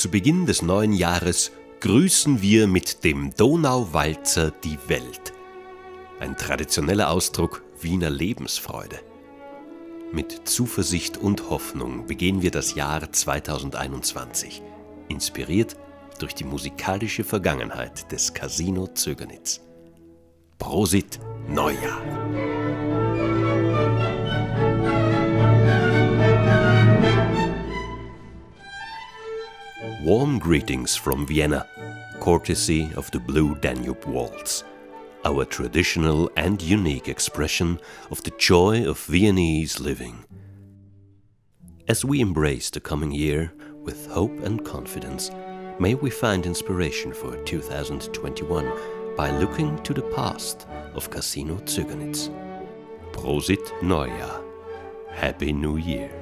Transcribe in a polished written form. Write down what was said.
Zu Beginn des neuen Jahres grüßen wir mit dem Donauwalzer die Welt. Ein traditioneller Ausdruck Wiener Lebensfreude. Mit Zuversicht und Hoffnung begehen wir das Jahr 2021, inspiriert durch die musikalische Vergangenheit des Casino Zögernitz. Prosit Neujahr! Warm greetings from Vienna, courtesy of the Blue Danube Waltz, our traditional and unique expression of the joy of Viennese living. As we embrace the coming year with hope and confidence, may we find inspiration for 2021 by looking to the past of Casino Zögernitz. Prosit Neujahr! Happy New Year!